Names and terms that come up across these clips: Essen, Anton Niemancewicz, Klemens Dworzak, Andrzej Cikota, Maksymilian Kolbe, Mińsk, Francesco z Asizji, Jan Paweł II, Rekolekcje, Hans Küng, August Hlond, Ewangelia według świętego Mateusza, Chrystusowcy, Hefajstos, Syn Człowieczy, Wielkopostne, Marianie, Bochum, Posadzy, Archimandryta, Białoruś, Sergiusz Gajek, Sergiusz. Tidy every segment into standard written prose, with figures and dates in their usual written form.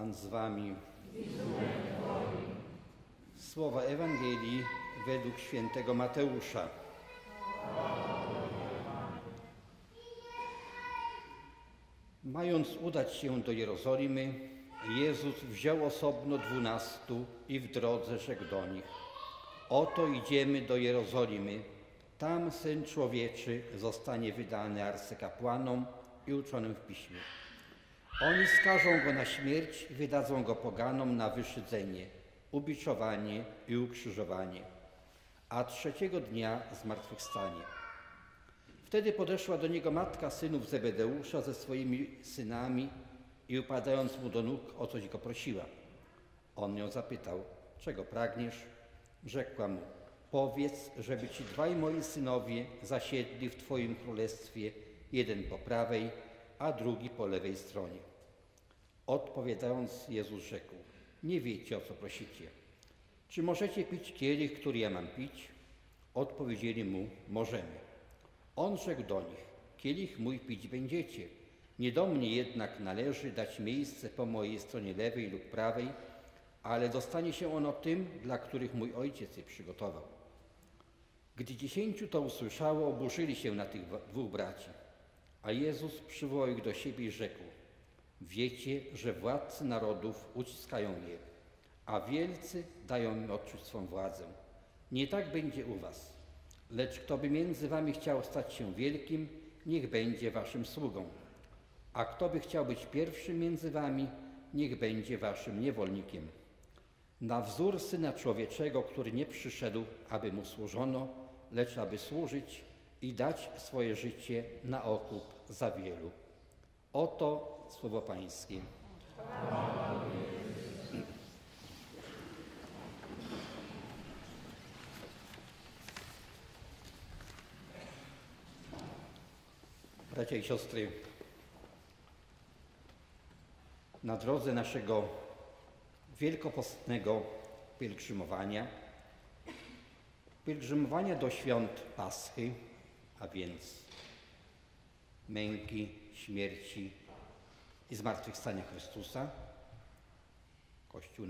Pan z wami. Słowa Ewangelii według świętego Mateusza. Mając udać się do Jerozolimy, Jezus wziął osobno 12 i w drodze rzekł do nich: oto idziemy do Jerozolimy. Tam Syn Człowieczy zostanie wydany arcykapłanom i uczonym w piśmie. Oni skażą go na śmierć i wydadzą go poganom na wyszydzenie, ubiczowanie i ukrzyżowanie, a trzeciego dnia zmartwychwstanie. Wtedy podeszła do niego matka synów Zebedeusza ze swoimi synami i upadając mu do nóg, o coś go prosiła. On ją zapytał: czego pragniesz? Rzekła mu: powiedz, żeby ci dwaj moi synowie zasiedli w twoim królestwie, jeden po prawej, a drugi po lewej stronie. Odpowiadając, Jezus rzekł: nie wiecie, o co prosicie. Czy możecie pić kielich, który ja mam pić? Odpowiedzieli mu: możemy. On rzekł do nich: kielich mój pić będziecie. Nie do mnie jednak należy dać miejsce po mojej stronie lewej lub prawej, ale dostanie się ono tym, dla których mój ojciec je przygotował. Gdy 10 to usłyszało, oburzyli się na tych dwóch braci. A Jezus przywołał ich do siebie i rzekł: wiecie, że władcy narodów uciskają je, a wielcy dają im odczuć swą władzę. Nie tak będzie u was, lecz kto by między wami chciał stać się wielkim, niech będzie waszym sługą. A kto by chciał być pierwszym między wami, niech będzie waszym niewolnikiem. Na wzór Syna Człowieczego, który nie przyszedł, aby mu służono, lecz aby służyć i dać swoje życie na okup za wielu. Oto słowo Pańskie. Bracia i siostry, na drodze naszego wielkopostnego pielgrzymowania do świąt Paschy, a więc męki, śmierci i zmartwychwstania Chrystusa, Kościół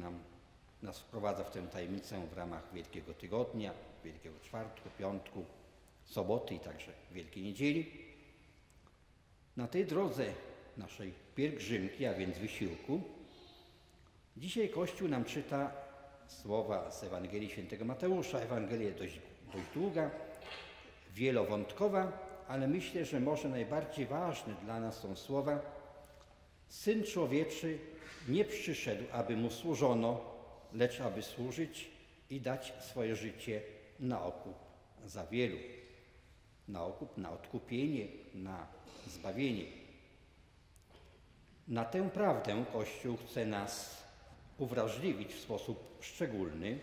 nas wprowadza w tę tajemnicę w ramach Wielkiego Tygodnia, Wielkiego Czwartku, Piątku, Soboty i także Wielkiej Niedzieli. Na tej drodze naszej pielgrzymki, a więc wysiłku, dzisiaj Kościół nam czyta słowa z Ewangelii świętego Mateusza. Ewangelia dość długa, wielowątkowa, ale myślę, że może najbardziej ważne dla nas są słowa: Syn Człowieczy nie przyszedł, aby mu służono, lecz aby służyć i dać swoje życie na okup za wielu. Na okup, na odkupienie, na zbawienie. Na tę prawdę Kościół chce nas uwrażliwić w sposób szczególny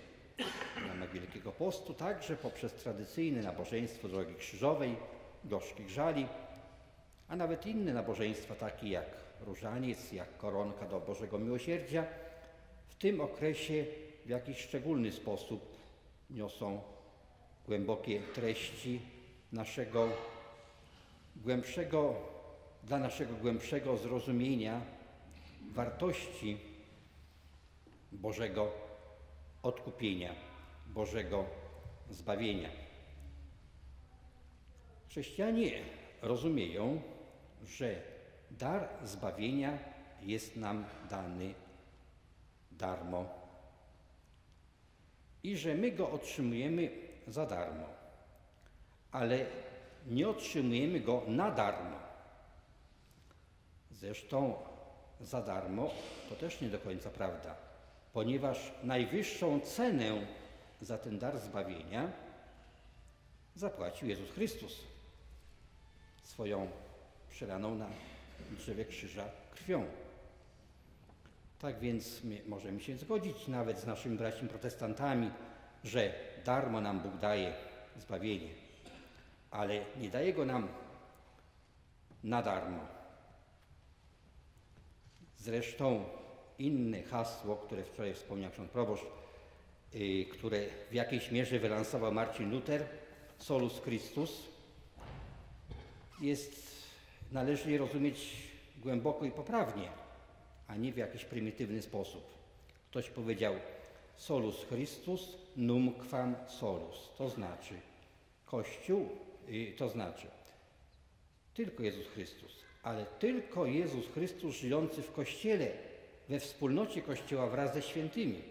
w ramach Wielkiego Postu, także poprzez tradycyjne nabożeństwo Drogi Krzyżowej, Gorzkich Żali, a nawet inne nabożeństwa takie jak Różaniec, jak Koronka do Bożego Miłosierdzia, w tym okresie w jakiś szczególny sposób niosą głębokie treści dla naszego głębszego zrozumienia wartości Bożego odkupienia, Bożego zbawienia. Chrześcijanie rozumieją, że dar zbawienia jest nam dany darmo i że my go otrzymujemy za darmo, ale nie otrzymujemy go na darmo. Zresztą za darmo to też nie do końca prawda, ponieważ najwyższą cenę za ten dar zbawienia zapłacił Jezus Chrystus swoją przelaną na drzewie krzyża krwią. Tak więc my możemy się zgodzić nawet z naszymi braćmi protestantami, że darmo nam Bóg daje zbawienie, ale nie daje go nam na darmo. Zresztą inne hasło, które wczoraj wspomniał ksiądz proboszcz, które w jakiejś mierze wylansował Marcin Luter, Solus Christus, należy je rozumieć głęboko i poprawnie, a nie w jakiś prymitywny sposób. Ktoś powiedział Solus Christus numquam solus, to znaczy Kościół, to znaczy tylko Jezus Chrystus, ale tylko Jezus Chrystus żyjący w Kościele, we wspólnocie Kościoła wraz ze świętymi.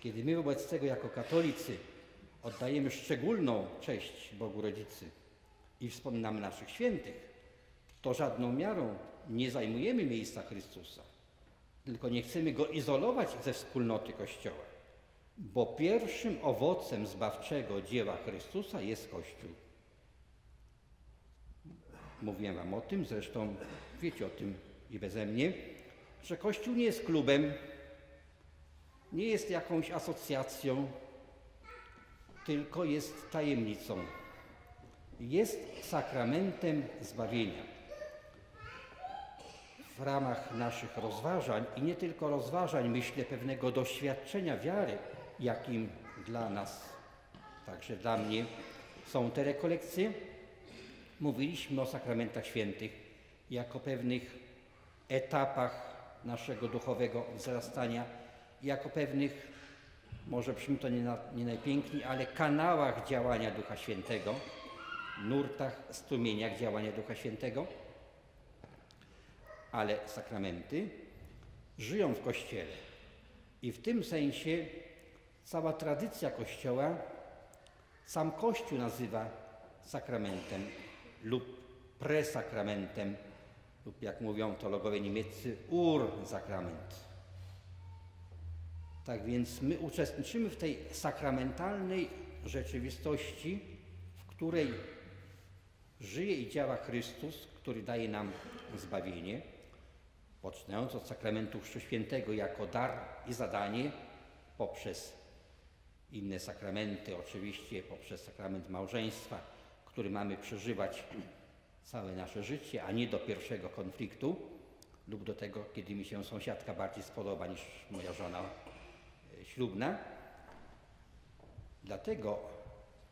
Kiedy my wobec tego jako katolicy oddajemy szczególną cześć Bogu Rodzicy i wspominamy naszych świętych, to żadną miarą nie zajmujemy miejsca Chrystusa, tylko nie chcemy Go izolować ze wspólnoty Kościoła, bo pierwszym owocem zbawczego dzieła Chrystusa jest Kościół. Mówiłem Wam o tym, zresztą wiecie o tym i beze mnie, że Kościół nie jest klubem, nie jest jakąś asocjacją, tylko jest tajemnicą. Jest sakramentem zbawienia. W ramach naszych rozważań i nie tylko rozważań, myślę, pewnego doświadczenia wiary, jakim dla nas, także dla mnie są te rekolekcje, mówiliśmy o sakramentach świętych jako pewnych etapach naszego duchowego wzrastania, jako pewnych, może brzmi to nie najpiękniej, ale kanałach działania Ducha Świętego, nurtach, strumieniach działania Ducha Świętego, ale sakramenty żyją w Kościele i w tym sensie cała tradycja Kościoła, sam Kościół nazywa sakramentem lub presakramentem lub, jak mówią teologowie niemieccy, ursakrament. Tak więc my uczestniczymy w tej sakramentalnej rzeczywistości, w której żyje i działa Chrystus, który daje nam zbawienie, poczynając od sakramentu Chrztu Świętego jako dar i zadanie, poprzez inne sakramenty, oczywiście poprzez sakrament małżeństwa, który mamy przeżywać całe nasze życie, a nie do pierwszego konfliktu lub do tego, kiedy mi się sąsiadka bardziej spodoba niż moja żona ślubna. Dlatego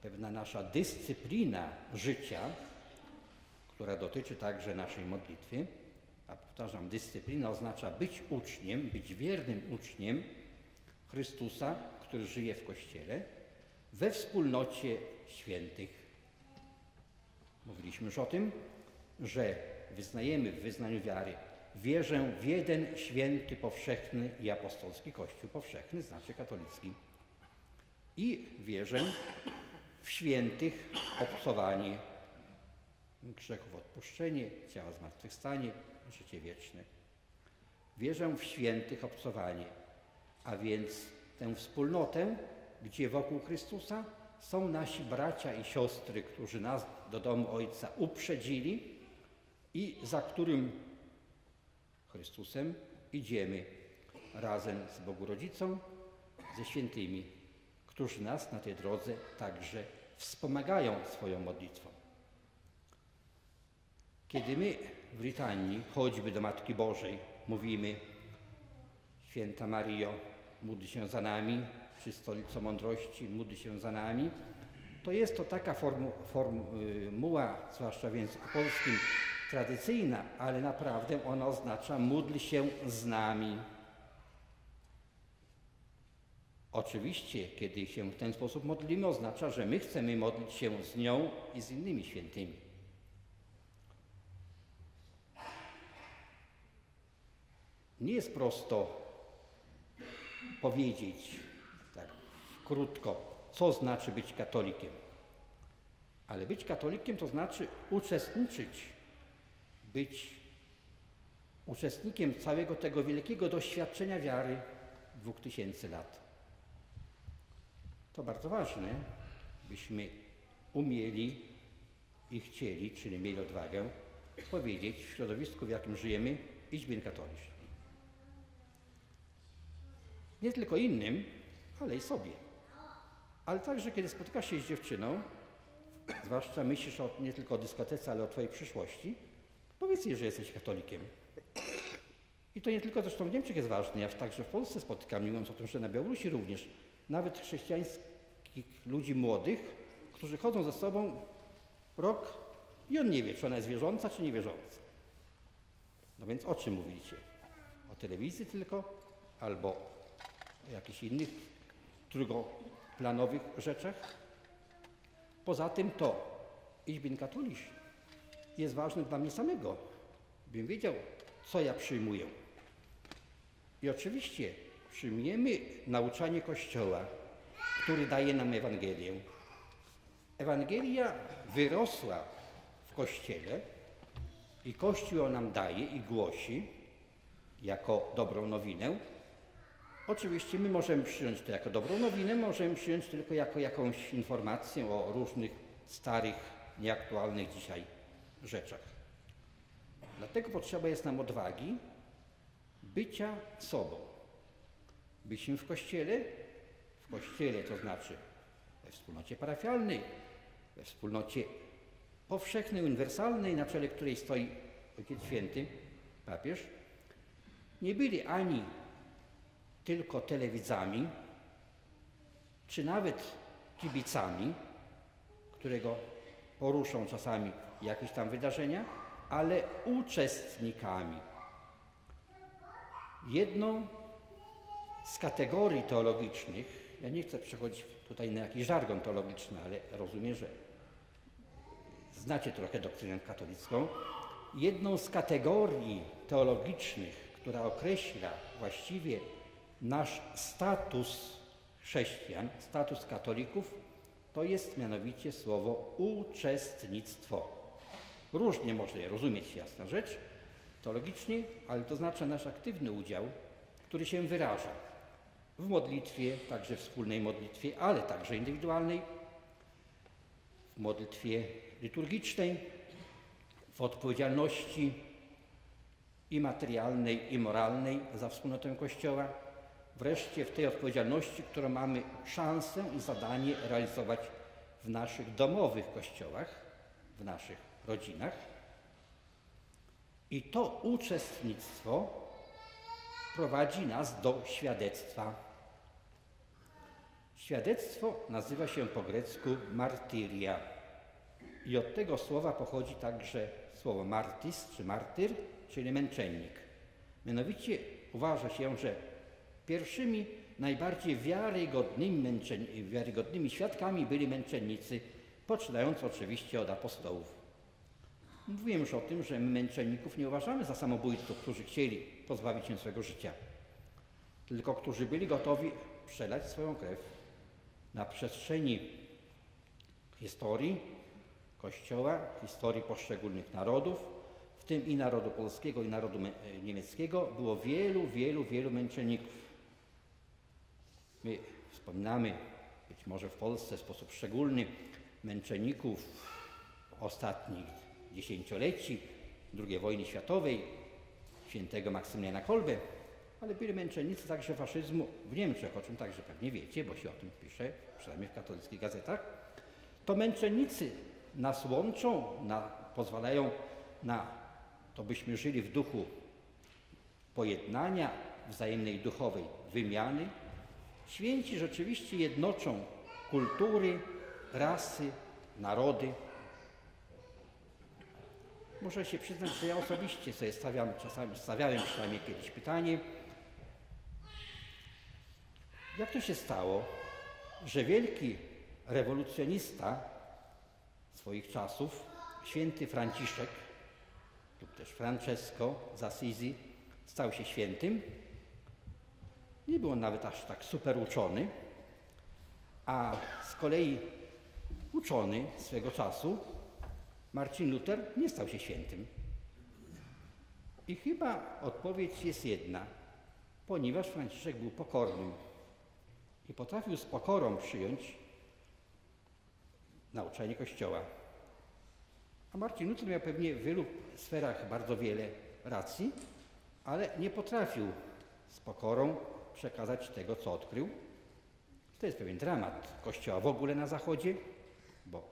pewna nasza dyscyplina życia, która dotyczy także naszej modlitwy, a powtarzam, dyscyplina oznacza być uczniem, być wiernym uczniem Chrystusa, który żyje w Kościele, we wspólnocie świętych. Mówiliśmy już o tym, że wyznajemy w wyznaniu wiary: wierzę w jeden święty, powszechny i apostolski Kościół. Powszechny znaczy katolicki. I wierzę w świętych obcowanie, grzechów odpuszczenie, ciała zmartwychwstanie, życie wieczne. Wierzę w świętych obcowanie, a więc tę wspólnotę, gdzie wokół Chrystusa są nasi bracia i siostry, którzy nas do domu Ojca uprzedzili i za którym Chrystusem idziemy razem z Bogu Rodzicą, ze świętymi, którzy nas na tej drodze także wspomagają swoją modlitwą. Kiedy my w litanii, choćby do Matki Bożej, mówimy: Święta Mario, módl się za nami, przy Stolicy Mądrości, módl się za nami, to jest to taka formuła, zwłaszcza w języku polskim, tradycyjna, ale naprawdę ona oznacza: módl się z nami. Oczywiście, kiedy się w ten sposób modlimy, oznacza, że my chcemy modlić się z nią i z innymi świętymi. Nie jest prosto powiedzieć tak krótko, co znaczy być katolikiem. Ale być katolikiem to znaczy uczestniczyć, być uczestnikiem całego tego wielkiego doświadczenia wiary 2000 lat. To bardzo ważne, byśmy umieli i chcieli, czyli mieli odwagę powiedzieć w środowisku, w jakim żyjemy: ich bin katolisch. Nie tylko innym, ale i sobie. Ale także, kiedy spotykasz się z dziewczyną, zwłaszcza myślisz nie tylko o dyskotece, ale o twojej przyszłości, powiedz jej, że jesteś katolikiem. I to nie tylko zresztą w Niemczech jest ważne, ja także w Polsce spotykam, nie mówiąc o tym, że na Białorusi również, nawet chrześcijańskich ludzi młodych, którzy chodzą ze sobą rok i on nie wie, czy ona jest wierząca, czy niewierząca. No więc o czym mówicie? o telewizji tylko, albo o jakichś innych drugoplanowych rzeczach. Poza tym to, ich bin katolisch, jest ważne dla mnie samego, bym wiedział, co ja przyjmuję. I oczywiście przyjmujemy nauczanie Kościoła, który daje nam Ewangelię. Ewangelia wyrosła w Kościele i Kościół ją nam daje i głosi jako dobrą nowinę. Oczywiście my możemy przyjąć to jako dobrą nowinę, możemy przyjąć tylko jako jakąś informację o różnych starych, nieaktualnych dzisiaj rzeczach. Dlatego potrzeba jest nam odwagi bycia sobą. Byliśmy w Kościele to znaczy we wspólnocie parafialnej, we wspólnocie powszechnej, uniwersalnej, na czele której stoi Ojciec Święty, papież, nie byli ani tylko telewidzami, czy nawet kibicami, którego poruszą czasami jakieś tam wydarzenia, ale uczestnikami. Jedną z kategorii teologicznych, ja nie chcę przechodzić tutaj na jakiś żargon teologiczny, ale rozumiem, że znacie trochę doktrynę katolicką. Jedną z kategorii teologicznych, która określa właściwie nasz status chrześcijan, status katolików, to jest mianowicie słowo uczestnictwo. Różnie może je rozumieć, jasna rzecz, teologicznie, ale to oznacza nasz aktywny udział, który się wyraża w modlitwie, także wspólnej modlitwie, ale także indywidualnej, w modlitwie liturgicznej, w odpowiedzialności i materialnej, i moralnej za wspólnotę Kościoła, wreszcie w tej odpowiedzialności, którą mamy szansę i zadanie realizować w naszych domowych kościołach, w naszych rodzinach. I to uczestnictwo prowadzi nas do świadectwa. Świadectwo nazywa się po grecku martyria. I od tego słowa pochodzi także słowo martis, czy martyr, czyli męczennik. Mianowicie uważa się, że pierwszymi, najbardziej wiarygodnymi świadkami byli męczennicy, poczynając oczywiście od apostołów. Mówiłem już o tym, że my męczenników nie uważamy za samobójców, którzy chcieli pozbawić się swego życia, tylko którzy byli gotowi przelać swoją krew. Na przestrzeni historii Kościoła, historii poszczególnych narodów, w tym i narodu polskiego, i narodu niemieckiego, było wielu męczenników. My wspominamy, być może w Polsce w sposób szczególny, męczenników ostatnich dziesięcioleci II wojny światowej, świętego Maksymiliana Kolbe, ale byli męczennicy także faszyzmu w Niemczech, o czym także pewnie wiecie, bo się o tym pisze, przynajmniej w katolickich gazetach. To męczennicy nas łączą, pozwalają na to, byśmy żyli w duchu pojednania, wzajemnej duchowej wymiany. Święci rzeczywiście jednoczą kultury, rasy, narody. Muszę się przyznać, że ja osobiście sobie stawiałem przynajmniej kiedyś pytanie, jak to się stało, że wielki rewolucjonista swoich czasów, święty Franciszek, lub też Francesco z Asizji, stał się świętym. Nie był on nawet aż tak super uczony, a z kolei uczony swego czasu Marcin Luter nie stał się świętym. I chyba odpowiedź jest jedna, ponieważ Franciszek był pokornym i potrafił z pokorą przyjąć nauczanie Kościoła. A Marcin Luter miał pewnie w wielu sferach bardzo wiele racji, ale nie potrafił z pokorą przekazać tego, co odkrył. To jest pewien dramat Kościoła w ogóle na Zachodzie, bo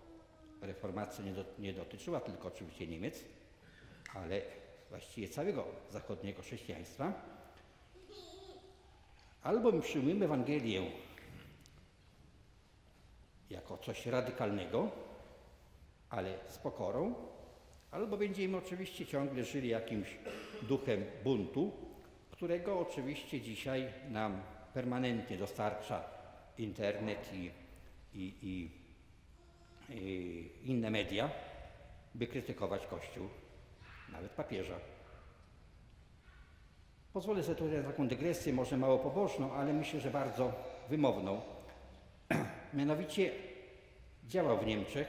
reformacja nie dotyczyła tylko oczywiście Niemiec, ale właściwie całego zachodniego chrześcijaństwa. Albo my przyjmujemy Ewangelię jako coś radykalnego, ale z pokorą, albo będziemy oczywiście ciągle żyli jakimś duchem buntu, którego oczywiście dzisiaj nam permanentnie dostarcza internet i inne media, by krytykować Kościół, nawet papieża. Pozwolę sobie tutaj taką dygresję, może mało pobożną, ale myślę, że bardzo wymowną. Mianowicie działał w Niemczech,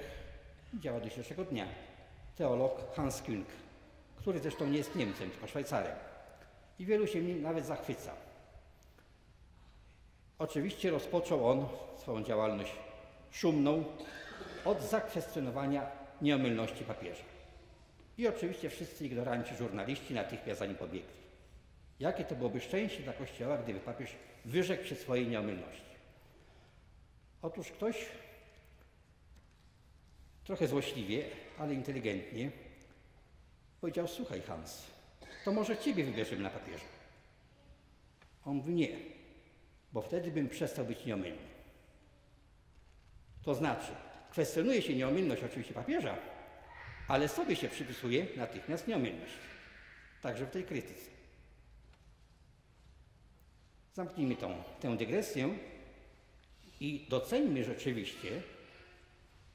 działa do dzisiejszego dnia, teolog Hans Küng, który zresztą nie jest Niemcem, tylko Szwajcarem. I wielu się nim nawet zachwyca. Oczywiście rozpoczął on swoją działalność szumną od zakwestionowania nieomylności papieża. I oczywiście wszyscy ignoranci żurnaliści natychmiast za nim pobiegli. Jakie to byłoby szczęście dla Kościoła, gdyby papież wyrzekł się swojej nieomylności? Otóż ktoś trochę złośliwie, ale inteligentnie powiedział: słuchaj Hans, to może ciebie wybierzemy na papieża. On mówi: nie, bo wtedy bym przestał być nieomylny. To znaczy, kwestionuje się nieomylność oczywiście papieża, ale sobie się przypisuje natychmiast nieomylność. Także w tej krytyce. Zamknijmy tę dygresję i doceńmy rzeczywiście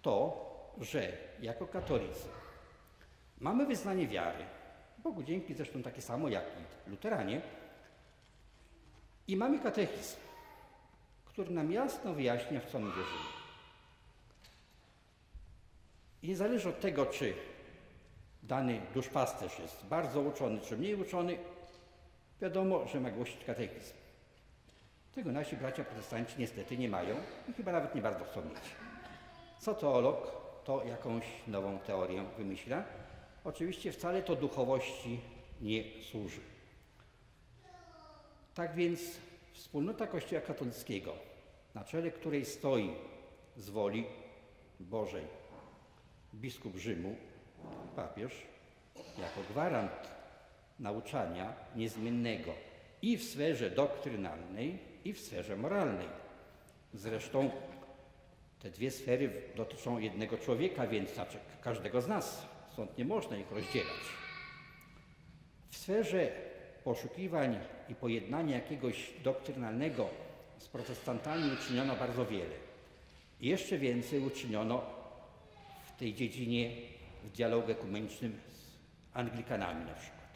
to, że jako katolicy mamy wyznanie wiary, Bogu dzięki zresztą takie samo jak i luteranie, i mamy katechizm, który nam jasno wyjaśnia, w co my wierzymy. I nie zależy od tego, czy dany duszpasterz jest bardzo uczony, czy mniej uczony, wiadomo, że ma głosić katechizm. Tego nasi bracia protestanci niestety nie mają i chyba nawet nie bardzo chcą mieć. Co teolog, to jakąś nową teorię wymyśla. Oczywiście wcale to duchowości nie służy. Tak więc wspólnota Kościoła katolickiego, na czele której stoi z woli Bożej biskup Rzymu, papież, jako gwarant nauczania niezmiennego i w sferze doktrynalnej, i w sferze moralnej. Zresztą te dwie sfery dotyczą jednego człowieka, więc znaczy każdego z nas, stąd nie można ich rozdzielać. W sferze poszukiwań i pojednania jakiegoś doktrynalnego z protestantami uczyniono bardzo wiele. Jeszcze więcej uczyniono w tej dziedzinie w dialogu ekumenicznym z Anglikanami na przykład,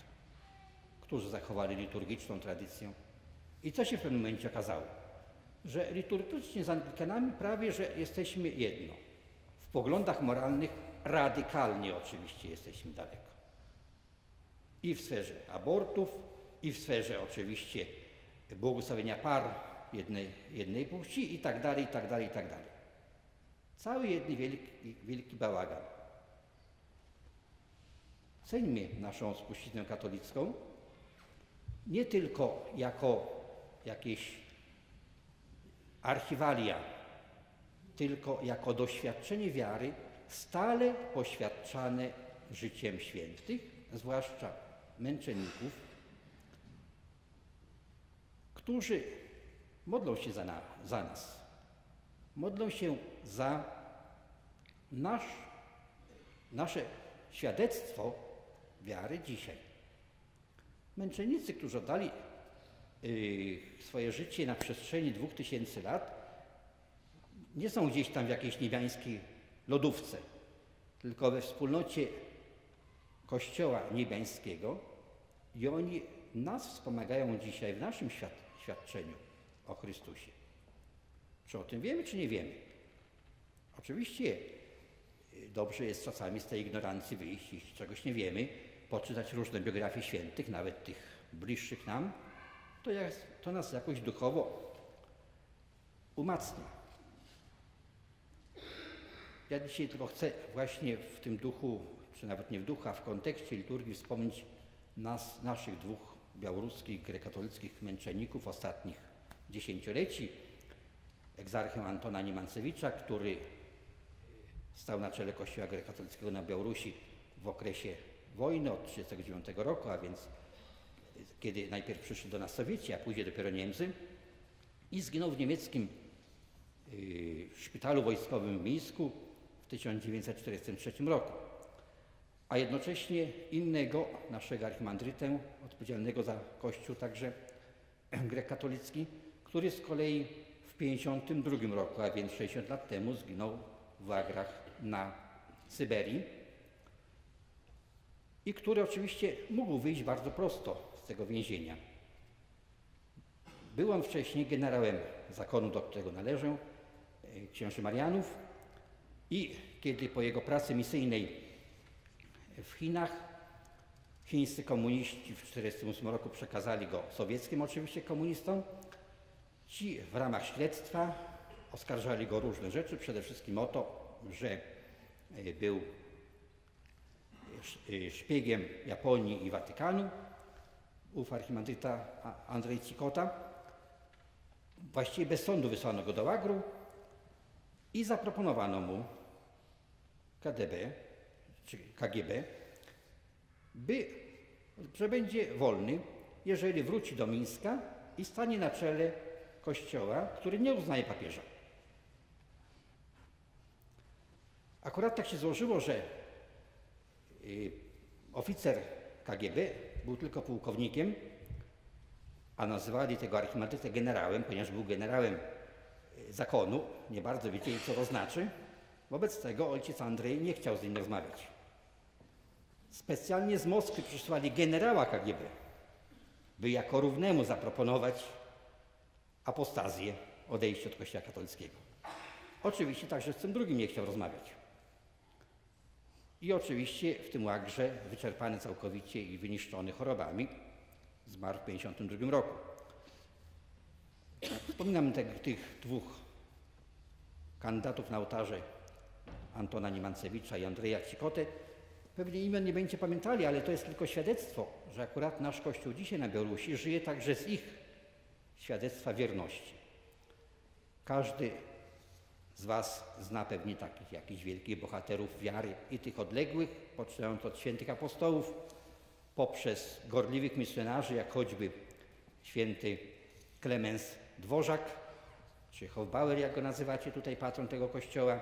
którzy zachowali liturgiczną tradycję. I co się w pewnym momencie okazało? Że liturgicznie z Anglikanami prawie że jesteśmy jedno. W poglądach moralnych radykalnie oczywiście jesteśmy daleko. I w sferze abortów, i w sferze oczywiście błogosławienia par jednej płci i tak dalej, i tak dalej, i tak dalej. Cały jeden wielki bałagan. Ceńmy naszą spuściznę katolicką nie tylko jako jakieś archiwalia, tylko jako doświadczenie wiary stale poświadczane życiem świętych, zwłaszcza męczenników, którzy modlą się za nas, modlą się za nasze świadectwo wiary dzisiaj. Męczennicy, którzy oddali swoje życie na przestrzeni 2000 lat, nie są gdzieś tam w jakiejś niebiańskiej lodówce, tylko we wspólnocie Kościoła niebiańskiego, i oni nas wspomagają dzisiaj w naszym świadczeniu o Chrystusie. Czy o tym wiemy, czy nie wiemy? Oczywiście dobrze jest czasami z tej ignorancji wyjść, jeśli czegoś nie wiemy, poczytać różne biografie świętych, nawet tych bliższych nam, to nas jakoś duchowo umacnia. Ja dzisiaj tylko chcę właśnie w tym duchu, czy nawet nie w duchu, a w kontekście liturgii wspomnieć naszych dwóch białoruskich, grekatolickich męczenników ostatnich dziesięcioleci. Egzarchę Antona Niemancewicza, który stał na czele Kościoła grekatolickiego na Białorusi w okresie wojny od 1939 roku, a więc kiedy najpierw przyszli do nas Sowieci, a później dopiero Niemcy, i zginął w niemieckim szpitalu wojskowym w Mińsku w 1943 roku. a jednocześnie innego naszego archimandrytę, odpowiedzialnego za Kościół także grekatolicki, który z kolei w 1952 roku, a więc 60 lat temu, zginął w łagrach na Syberii i który oczywiście mógł wyjść bardzo prosto z tego więzienia. Był on wcześniej generałem zakonu, do którego należę, księży Marianów, i kiedy po jego pracy misyjnej w Chinach chińscy komuniści w 1948 roku przekazali go sowieckim oczywiście komunistom, ci w ramach śledztwa oskarżali go o różne rzeczy, przede wszystkim o to, że był szpiegiem Japonii i Watykanu, ów archimandryta Andrzej Cikota. Właściwie bez sądu wysłano go do łagru i zaproponowano mu KGB, że będzie wolny, jeżeli wróci do Mińska i stanie na czele kościoła, który nie uznaje papieża. Akurat tak się złożyło, że oficer KGB był tylko pułkownikiem, a nazywali tego archimandrytę generałem, ponieważ był generałem zakonu, nie bardzo wiedzieli, co to znaczy. Wobec tego ojciec Andrzej nie chciał z nim rozmawiać. Specjalnie z Moskwy przysłali generała KGB, by jako równemu zaproponować apostazję, odejście od Kościoła katolickiego. Oczywiście także z tym drugim nie chciał rozmawiać. I oczywiście w tym łagrze, wyczerpany całkowicie i wyniszczony chorobami, zmarł w 1952 roku. Wspominam tych dwóch kandydatów na ołtarze, Antona Niemancewicza i Andrzeja Cikoty. Pewnie imion nie będziecie pamiętali, ale to jest tylko świadectwo, że akurat nasz Kościół dzisiaj na Białorusi żyje także z ich świadectwa wierności. Każdy z Was zna pewnie takich jakichś wielkich bohaterów wiary i tych odległych, poczynając od świętych apostołów, poprzez gorliwych misjonarzy, jak choćby święty Klemens Dworzak, czy Hofbauer, jak go nazywacie, tutaj patron tego kościoła,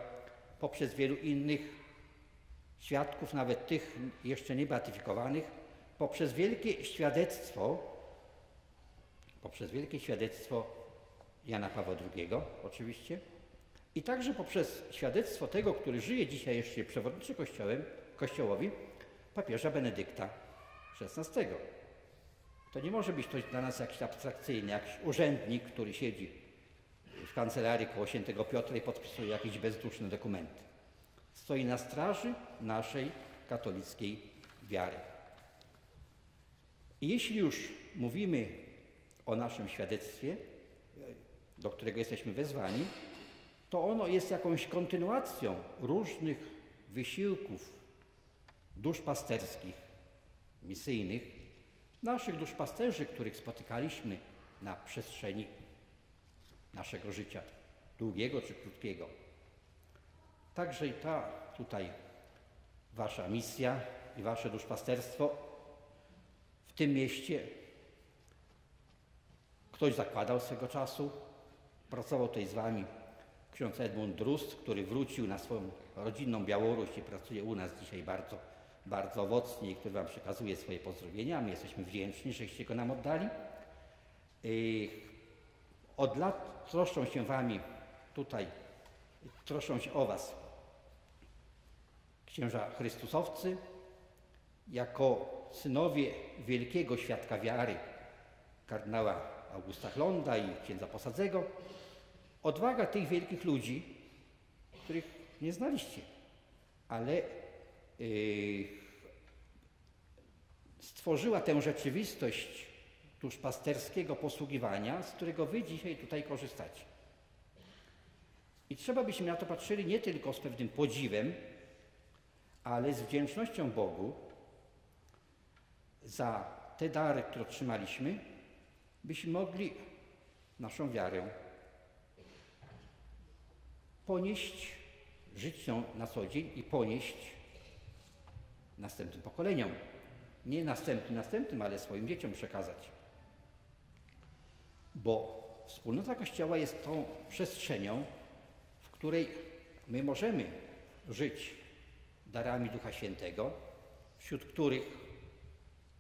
poprzez wielu innych świadków, nawet tych jeszcze nie beatyfikowanych, poprzez wielkie świadectwo Jana Pawła II oczywiście i także poprzez świadectwo tego, który żyje dzisiaj jeszcze przewodniczy Kościołowi, papieża Benedykta XVI. To nie może być to dla nas jakiś abstrakcyjny, jakiś urzędnik, który siedzi w kancelarii koło świętego Piotra i podpisuje jakieś bezduszne dokumenty. Stoi na straży naszej katolickiej wiary. I jeśli już mówimy o naszym świadectwie, do którego jesteśmy wezwani, to ono jest jakąś kontynuacją różnych wysiłków duszpasterskich, misyjnych, naszych duszpasterzy, których spotykaliśmy na przestrzeni naszego życia, długiego czy krótkiego. Także i ta tutaj wasza misja i wasze duszpasterstwo w tym mieście. Ktoś zakładał swego czasu, pracował tutaj z wami ksiądz Edmund Druz, który wrócił na swoją rodzinną Białoruś i pracuje u nas dzisiaj bardzo, bardzo owocnie i który wam przekazuje swoje pozdrowienia. My jesteśmy wdzięczni, żeście go nam oddali. Od lat troszczą się wami tutaj, troszczą się o was księża Chrystusowcy, jako synowie wielkiego świadka wiary, kardynała Augusta Hlonda i księdza Posadzego. Odwaga tych wielkich ludzi, których nie znaliście, ale stworzyła tę rzeczywistość duszpasterskiego posługiwania, z którego wy dzisiaj tutaj korzystacie. I trzeba, byśmy na to patrzyli nie tylko z pewnym podziwem, ale z wdzięcznością Bogu za te dary, które otrzymaliśmy, byśmy mogli naszą wiarę ponieść, żyć ją na co dzień i ponieść następnym pokoleniom. Nie następnym, ale swoim dzieciom przekazać. Bo wspólnota Kościoła jest tą przestrzenią, w której my możemy żyć darami Ducha Świętego, wśród których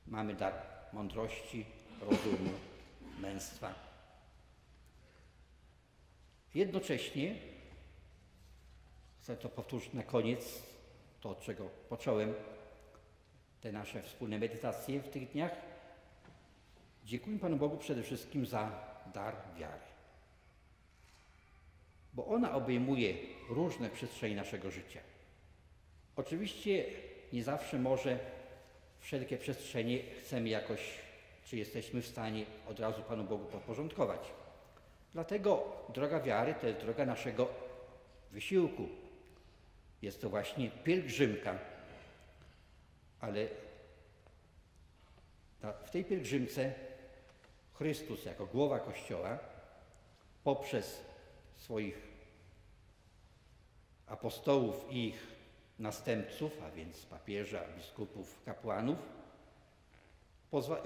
mamy dar mądrości, rozumu, męstwa. Jednocześnie chcę to powtórzyć na koniec, to od czego począłem te nasze wspólne medytacje w tych dniach. Dziękuję Panu Bogu przede wszystkim za dar wiary, bo ona obejmuje różne przestrzenie naszego życia. Oczywiście nie zawsze może wszelkie przestrzenie chcemy jakoś, czy jesteśmy w stanie od razu Panu Bogu podporządkować. Dlatego droga wiary to jest droga naszego wysiłku. Jest to właśnie pielgrzymka, ale w tej pielgrzymce Chrystus jako głowa Kościoła poprzez swoich apostołów i ich następców, a więc papieża, biskupów, kapłanów,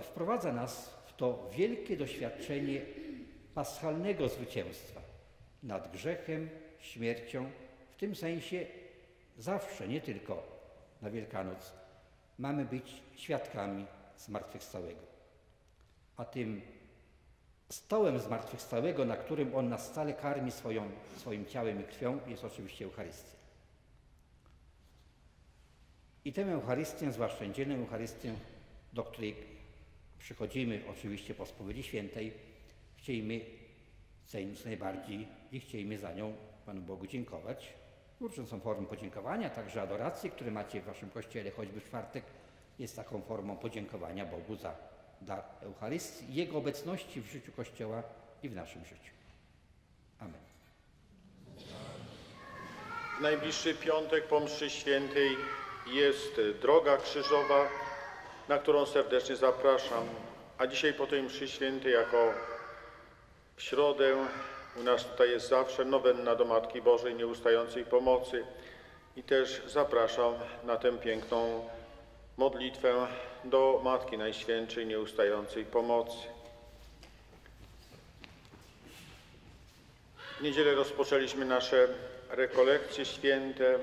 wprowadza nas w to wielkie doświadczenie paschalnego zwycięstwa nad grzechem, śmiercią. W tym sensie zawsze, nie tylko na Wielkanoc, mamy być świadkami zmartwychwstałego. A tym stołem zmartwychwstałego, na którym On nas stale karmi swoim ciałem i krwią, jest oczywiście Eucharystia. I tę Eucharystię, zwłaszcza niedzielną Eucharystię, do której przychodzimy oczywiście po spowiedzi świętej, chcielibyśmy cenić najbardziej i chcielibyśmy za nią Panu Bogu dziękować. Różne są formy podziękowania, także adoracji, które macie w Waszym Kościele, choćby w czwartek, jest taką formą podziękowania Bogu za dar Eucharystii, Jego obecności w życiu Kościoła i w naszym życiu. Amen. Najbliższy piątek po mszy świętej jest droga krzyżowa, na którą serdecznie zapraszam. A dzisiaj po tej mszy świętej, jako w środę, u nas tutaj jest zawsze nowenna do Matki Bożej Nieustającej Pomocy i też zapraszam na tę piękną modlitwę do Matki Najświętszej Nieustającej Pomocy. W niedzielę rozpoczęliśmy nasze rekolekcje święte.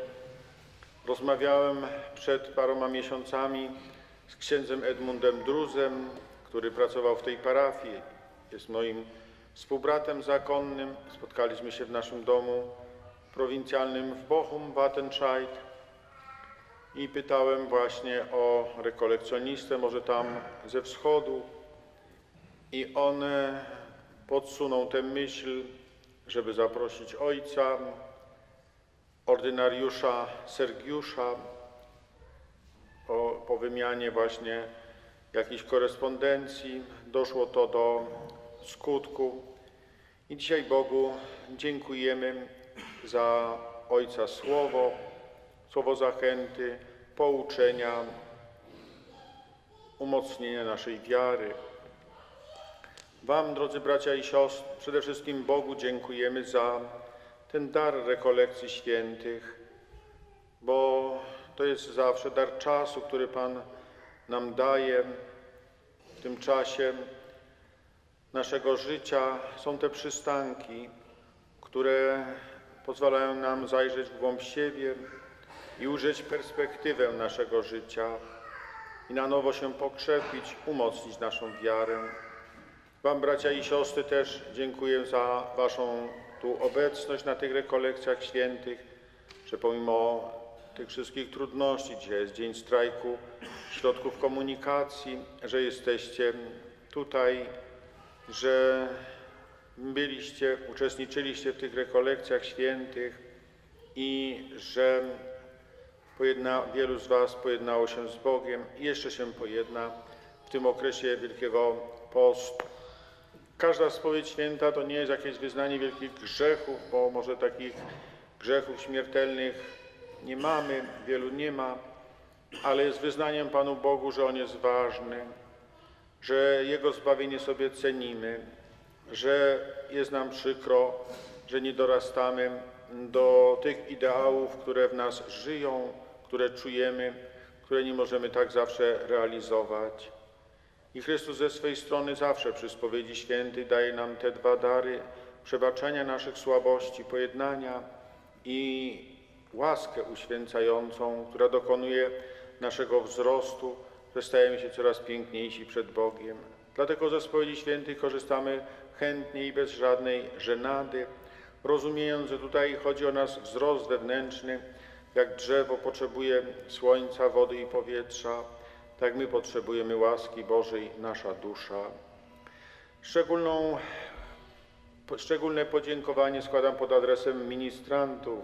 Rozmawiałem przed paroma miesiącami z księdzem Edmundem Druzem, który pracował w tej parafii, jest moim współbratem zakonnym. Spotkaliśmy się w naszym domu prowincjalnym w Bochum, Wattenscheid, i pytałem właśnie o rekolekcjonistę, może tam ze wschodu, i on podsunął tę myśl, żeby zaprosić ojca, ordynariusza Sergiusza, po wymianie właśnie jakiejś korespondencji. Doszło to do skutku i dzisiaj Bogu dziękujemy za Ojca Słowo zachęty, pouczenia, umocnienia naszej wiary. Wam, drodzy bracia i siostry, przede wszystkim Bogu dziękujemy za ten dar rekolekcji świętych, bo to jest zawsze dar czasu, który Pan nam daje. W tym czasie naszego życia są te przystanki, które pozwalają nam zajrzeć w głąb siebie i ujrzeć perspektywę naszego życia i na nowo się pokrzepić, umocnić naszą wiarę. Wam, bracia i siostry, też dziękuję za Waszą tu obecność na tych rekolekcjach świętych, że pomimo tych wszystkich trudności, dzisiaj jest dzień strajku środków komunikacji, że jesteście tutaj, że byliście, uczestniczyliście w tych rekolekcjach świętych i że wielu z Was pojednało się z Bogiem i jeszcze się pojedna w tym okresie Wielkiego Postu. Każda spowiedź święta to nie jest jakieś wyznanie wielkich grzechów, bo może takich grzechów śmiertelnych nie mamy, wielu nie ma, ale jest wyznaniem Panu Bogu, że On jest ważny, że Jego zbawienie sobie cenimy, że jest nam przykro, że nie dorastamy do tych ideałów, które w nas żyją, które czujemy, które nie możemy tak zawsze realizować. I Chrystus ze swej strony zawsze przy spowiedzi świętej daje nam te dwa dary przebaczenia naszych słabości, pojednania i łaskę uświęcającą, która dokonuje naszego wzrostu, że stajemy się coraz piękniejsi przed Bogiem. Dlatego ze spowiedzi świętych korzystamy chętnie i bez żadnej żenady, rozumiejąc, że tutaj chodzi o nasz wzrost wewnętrzny. Jak drzewo potrzebuje słońca, wody i powietrza, tak my potrzebujemy łaski Bożej, nasza dusza. Szczególne podziękowanie składam pod adresem ministrantów,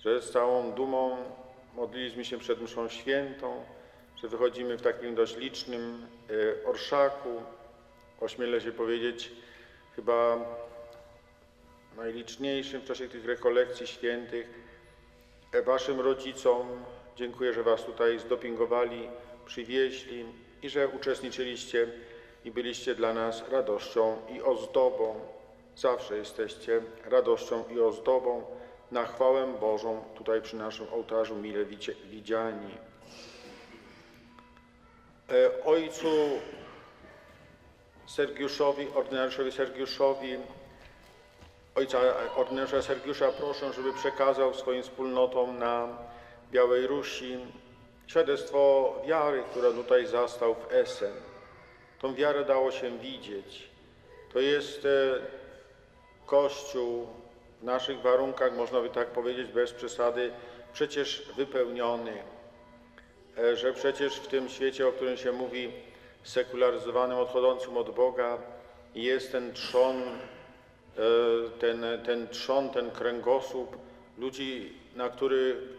że z całą dumą modliliśmy się przed mszą świętą, że wychodzimy w takim dość licznym orszaku. Ośmielę się powiedzieć, chyba najliczniejszym w czasie tych rekolekcji świętych. Waszym rodzicom dziękuję, że was tutaj zdopingowali, przywieźli i że uczestniczyliście i byliście dla nas radością i ozdobą. Zawsze jesteście radością i ozdobą na chwałę Bożą tutaj przy naszym ołtarzu mile widziani. Ojcu Sergiuszowi, ordynariuszowi Sergiuszowi, Ojca ordynariusza Sergiusza proszę, żeby przekazał swoim wspólnotom na Białej Rusi świadectwo wiary, które tutaj zastał w Essen. Tą wiarę dało się widzieć. To jest Kościół w naszych warunkach, można by tak powiedzieć, bez przesady, przecież wypełniony. Że przecież w tym świecie, o którym się mówi, sekularyzowanym, odchodzącym od Boga, jest ten trzon, ten kręgosłup ludzi,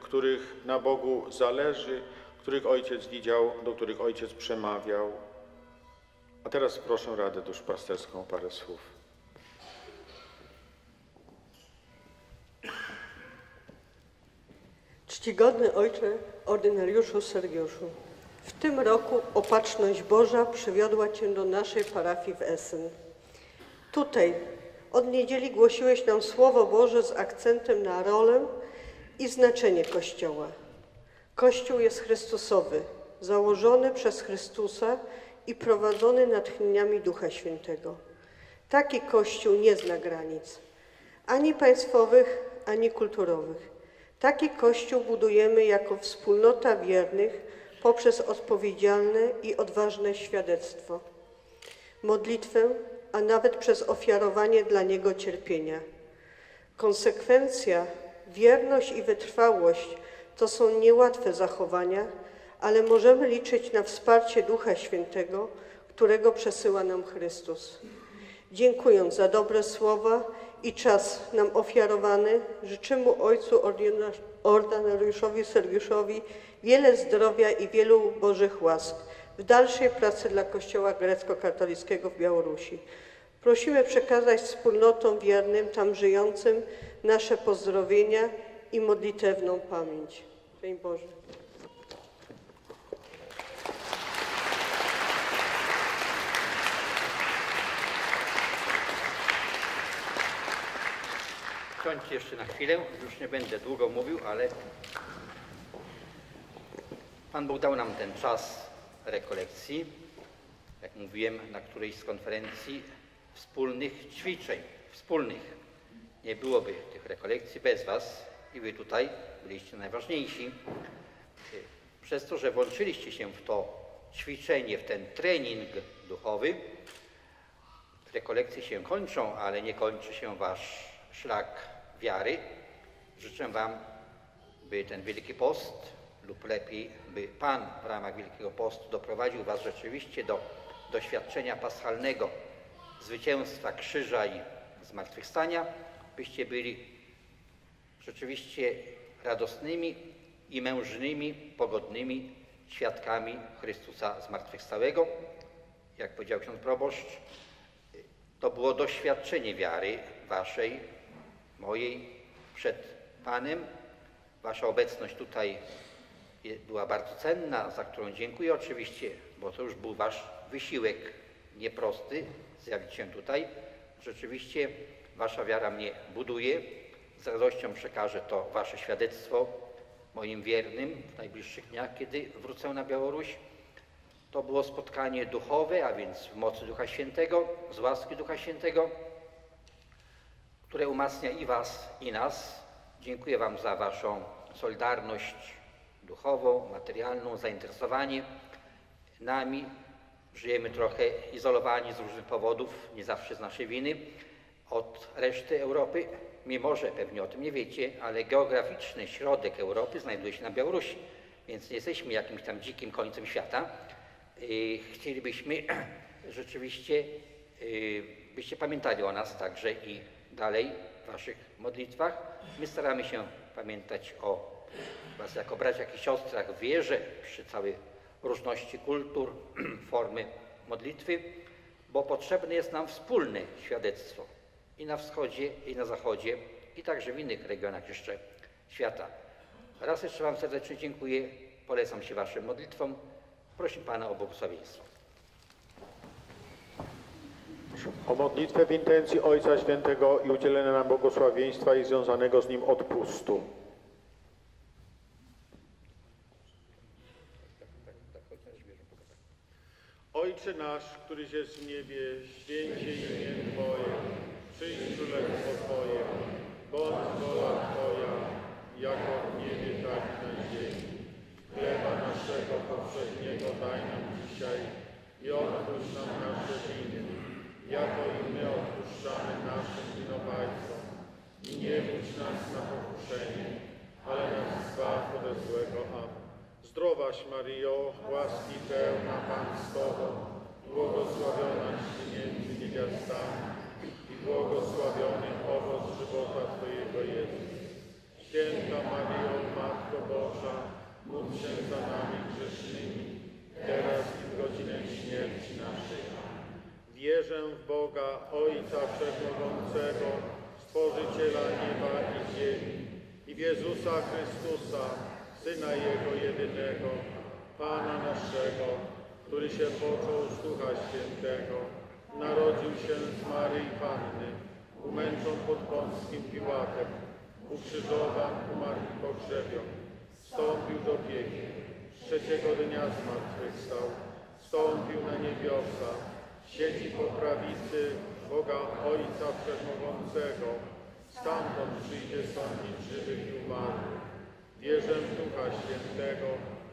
których na Bogu zależy, których Ojciec widział, do których Ojciec przemawiał. A teraz proszę Radę Duszpasterską o parę słów. Czcigodny Ojcze Ordynariuszu Sergiuszu, w tym roku opatrzność Boża przywiodła Cię do naszej parafii w Essen. Tutaj od niedzieli głosiłeś nam Słowo Boże z akcentem na rolę i znaczenie Kościoła. Kościół jest Chrystusowy, założony przez Chrystusa i prowadzony natchnieniami Ducha Świętego. Taki Kościół nie zna granic, ani państwowych, ani kulturowych. Taki Kościół budujemy jako wspólnota wiernych poprzez odpowiedzialne i odważne świadectwo, modlitwę, a nawet przez ofiarowanie dla Niego cierpienia. Konsekwencja, wierność i wytrwałość to są niełatwe zachowania, ale możemy liczyć na wsparcie Ducha Świętego, którego przesyła nam Chrystus. Dziękując za dobre słowa i czas nam ofiarowany, życzę mu Ojcu Ordynariuszowi Sergiuszowi wiele zdrowia i wielu Bożych łask w dalszej pracy dla Kościoła grecko-katolickiego w Białorusi. Prosimy przekazać wspólnotom wiernym tam żyjącym nasze pozdrowienia i modlitewną pamięć. Dzień Boże. Kończę jeszcze na chwilę, już nie będę długo mówił, ale Pan Bóg dał nam ten czas rekolekcji, jak mówiłem na którejś z konferencji, wspólnych ćwiczeń, wspólnych. Nie byłoby tych rekolekcji bez was i wy tutaj byliście najważniejsi. Przez to, że włączyliście się w to ćwiczenie, w ten trening duchowy, rekolekcje się kończą, ale nie kończy się wasz szlak wiary. Życzę wam, by ten Wielki Post, lub lepiej, by Pan w ramach Wielkiego Postu doprowadził was rzeczywiście do doświadczenia paschalnego, zwycięstwa krzyża i zmartwychwstania, byście byli rzeczywiście radosnymi i mężnymi, pogodnymi świadkami Chrystusa zmartwychwstałego. Jak powiedział ksiądz proboszcz, to było doświadczenie wiary waszej, mojej przed Panem. Wasza obecność tutaj była bardzo cenna, za którą dziękuję oczywiście, bo to już był wasz wysiłek nieprosty, zjawić się tutaj. Rzeczywiście wasza wiara mnie buduje. Z radością przekażę to wasze świadectwo moim wiernym w najbliższych dniach, kiedy wrócę na Białoruś. To było spotkanie duchowe, a więc w mocy Ducha Świętego, z łaski Ducha Świętego, które umacnia i was, i nas. Dziękuję wam za waszą solidarność, duchową, materialną, zainteresowani nami. Żyjemy trochę izolowani z różnych powodów, nie zawsze z naszej winy, od reszty Europy, mimo że pewnie o tym nie wiecie, ale geograficzny środek Europy znajduje się na Białorusi, więc nie jesteśmy jakimś tam dzikim końcem świata. Chcielibyśmy rzeczywiście, byście pamiętali o nas także i dalej w waszych modlitwach. My staramy się pamiętać o was jako braciach i siostrach w wierze, przy całej różności kultur, formy modlitwy, bo potrzebne jest nam wspólne świadectwo i na wschodzie, i na zachodzie, i także w innych regionach jeszcze świata. Raz jeszcze wam serdecznie dziękuję, polecam się waszym modlitwom, proszę Pana o błogosławieństwo. O modlitwę w intencji Ojca Świętego i udzielenie nam błogosławieństwa i związanego z nim odpustu. Ojcze nasz, któryś jest w niebie, święcie imię Twoje, przyjdź królestwo Twoje, bądź wola Twoja, jako w niebie, tak i na ziemi. Chleba naszego powszedniego daj nam dzisiaj i odpuść nam nasze winy, jako i my odpuszczamy naszym winowajcom. I nie wódź nas na pokuszenie, ale nas zbaw ode złego. Amen. Zdrowaś Maryjo, łaski pełna Pan z Tobą, błogosławionaś Ty między niewiastami i błogosławiony owoc żywota Twojego Jezus. Święta Maryjo, Matko Boża, módl się za nami grzesznymi, teraz i w godzinę śmierci naszej. Wierzę w Boga, Ojca Wszechmogącego, Stworzyciela nieba i ziemi, i w Jezusa Chrystusa, Syna Jego jedynego, Pana naszego, który się począł z Ducha Świętego, narodził się z Maryi Panny, umęczon pod Pąckim Piłatem, ukrzyżowan, umarł i pogrzebion, wstąpił do piekła, trzeciego dnia zmartwychwstał, wstąpił na niebiosa, siedzi po prawicy Boga Ojca Wszechmogącego, stamtąd przyjdzie sądzić żywych i umarłych. Wierzę w Ducha Świętego,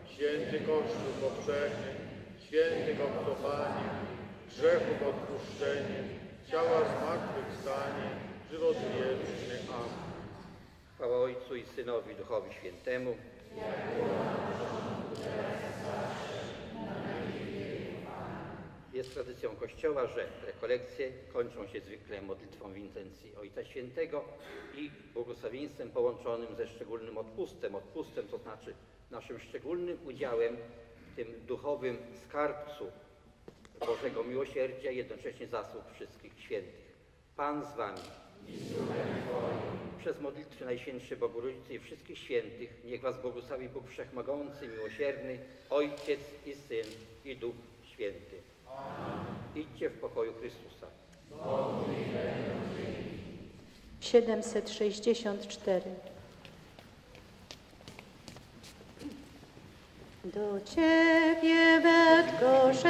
święty Kościół powszechny, świętych obcowanie, grzechów odpuszczenie, ciała zmartwychwstanie, żywot wieczny. Amen. Chwała Ojcu i Synowi, Duchowi Świętemu. Jest tradycją Kościoła, że rekolekcje kończą się zwykle modlitwą w intencji Ojca Świętego i błogosławieństwem połączonym ze szczególnym odpustem. Odpustem to znaczy naszym szczególnym udziałem w tym duchowym skarbcu Bożego miłosierdzia i jednocześnie zasług wszystkich świętych. Pan z wami. Przez modlitwę Najświętszej Bogurodzicy i wszystkich świętych niech was błogosławi Bóg Wszechmogący, Miłosierny, Ojciec i Syn i Duch Święty. Idźcie w pokoju Chrystusa. 764. Do Ciebie, Betko,